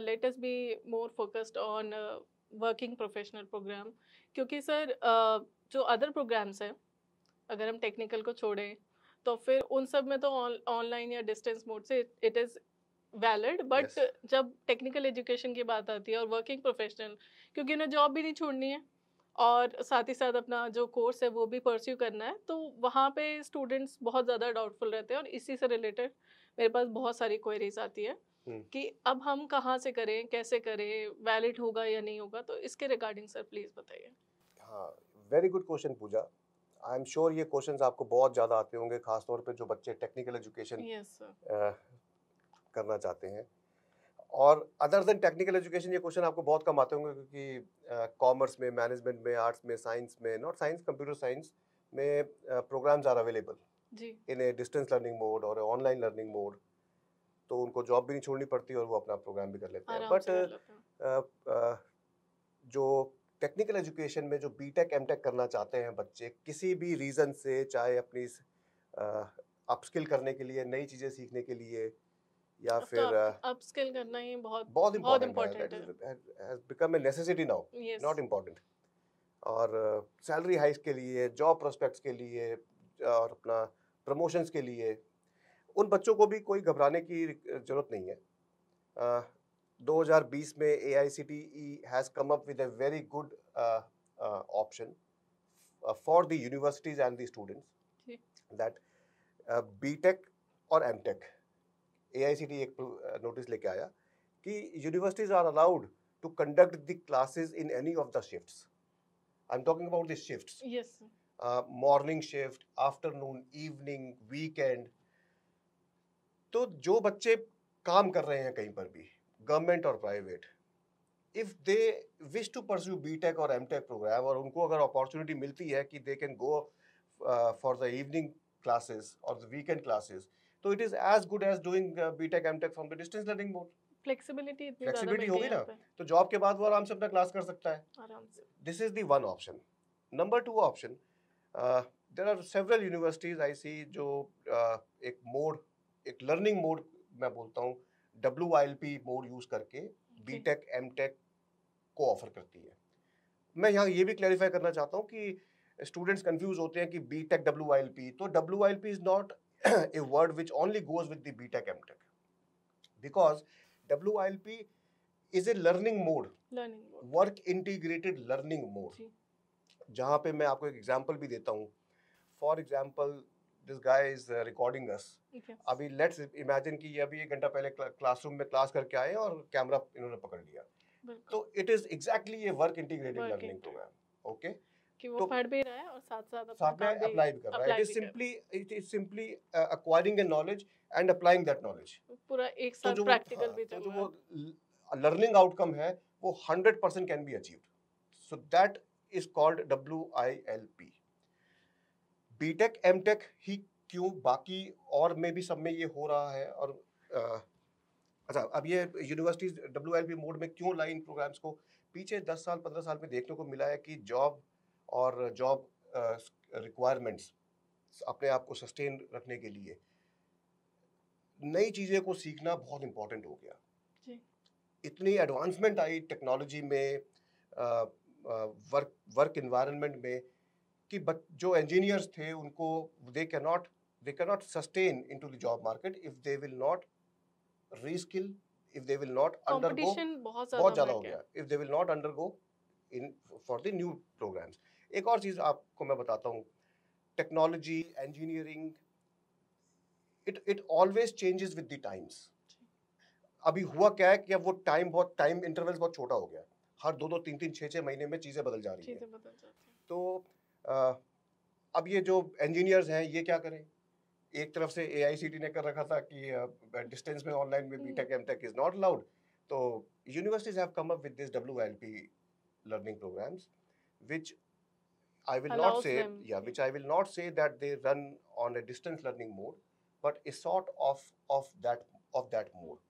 let us be more focused on working professional program, क्योंकि sir जो other programs हैं, अगर हम technical को छोड़ें तो फिर उन सब में तो online या distance mode से it is valid, but जब technical education की बात आती है और working professional, क्योंकि उन्हें job भी नहीं छोड़नी है और साथ ही साथ अपना जो कोर्स है वो भी परस्यू करना है, तो वहाँ पे स्टूडेंट्स बहुत ज़्यादा डाउटफुल रहते हैं और इसी से रिलेटेड मेरे पास बहुत सारी क्वेरीज आती है कि अब हम कहाँ से करें, कैसे करें, वैलिड होगा या नहीं होगा, तो इसके रिगार्डिंग सर प्लीज़ बताइए। हाँ, very good question Pooja. I am sure ये क्वेश्चन आपको बहुत ज़्यादा आते होंगे, खासतौर पर जो बच्चे टेक्निकल एजुकेशन करना चाहते हैं। और अदर देन टेक्निकल एजुकेशन ये क्वेश्चन आपको बहुत कम आते होंगे, क्योंकि कॉमर्स में, मैनेजमेंट में, आर्ट्स में, साइंस में, नॉट साइंस, कंप्यूटर साइंस में programs are available in a distance learning mode और ऑनलाइन लर्निंग मोड, तो उनको जॉब भी नहीं छोड़नी पड़ती और वो अपना प्रोग्राम भी कर लेते हैं। बट जो टेक्निकल एजुकेशन में जो बीटेक एमटेक करना चाहते हैं बच्चे, किसी भी रीज़न से, चाहे अपनी अपस्किल करने के लिए, नई चीज़ें सीखने के लिए, या फिर अपस्किल करना ही बहुत इम्पोर्टेंट है, has become a necessity now, not important. और सैलरी हाइक्स के लिए, जॉब प्रोस्पेक्ट्स के लिए और अपना प्रमोशंस के लिए उन बच्चों को भी कोई घबराने की जरूरत नहीं है। 2020 में AICTE has come up with a very good option for the universities and the students that BTech और एमटेक। AICTE एक नोटिस लेके आया कि universities are allowed to conduct the classes in any of the shifts. I am talking about the shifts, morning shift, afternoon, evening, weekend. तो जो बच्चे काम कर रहे हैं कहीं पर भी, गवर्नमेंट और private, if they wish to pursue BTech और एमटेक प्रोग्राम, और उनको अगर अपॉर्चुनिटी मिलती है कि they can go for the evening classes और द वीकेंड क्लासेस, तो it is as good as doing BTech MTech from the distance learning mode. Flexibility होगी ना, तो जॉब के बाद वो आराम से अपना क्लास कर सकता है। This is the one option. Number two option, there are several universities I see जो एक मोड, एक लर्निंग मोड मैं बोलता हूँ WILP मोड यूज करके बीटेक एमटेक को ऑफर करती है। मैं यहाँ ये भी क्लैरिफाई करना चाहता हूँ कि स्टूडेंट्स कंफ्यूज होते हैं कि बीटेक WILP, तो WILP is not a word which only goes with the B.Tech M.Tech, because WILP is a learning mode. Work integrated learning mode. जहाँ पे मैं आपको एक example भी देता हूँ. For example, this guy is recording us. अभी let's imagine कि ये अभी एक घंटा पहले classroom में class करके आए और camera इन्होंने पकड़ लिया. तो it is exactly a work integrated learning program. Okay. कि वो पढ़ भी रहा है और साथ में अप्लाई भी कर रहा है। It is simply acquiring a knowledge and applying that knowledge. पूरा एक साथ प्रैक्टिकल भी चल रहा है। तो जो लर्निंग आउटकम है वो 100% can be achieved. So that is called WILP। BTech MTech ही क्यों, बाकी और में भी सब में ये हो रहा है। और अच्छा, अब ये यूनिवर्सिटीज WILP मोड में क्यों लाई, इन प्रोग्राम्स को पीछे 10 साल 15 साल में देखने को मिला है कि जॉब और जॉब रिक्वायरमेंट्स अपने आप को सस्टेन रखने के लिए नई चीज़ें को सीखना बहुत इम्पोर्टेंट हो गया जी। इतनी एडवांसमेंट आई टेक्नोलॉजी में, वर्क इन्वायरमेंट में, कि जो इंजीनियर्स थे उनको they can not sustain into the job market if they will not reskill, if they will not undergo, बहुत ज़्यादा हो गया, if they will not undergo in for the new programs. एक और चीज़ आपको मैं बताता हूँ, technology, engineering, it always changes with the times. अभी हुआ क्या है कि अब वो टाइम इंटरवल्स बहुत छोटा हो गया, हर 2-2, 3-3, 6-6 महीने में चीज़ें बदल जा रही हैं। तो अब ये जो इंजीनियर्स हैं ये क्या करें, एक तरफ से AICTE ने कर रखा था कि डिस्टेंस में, ऑनलाइन में BTech MTech is not allowed, तो universities have come up with this WILP learning programs, which I will not say, that they run on a distance learning mode, but a sort of that mode.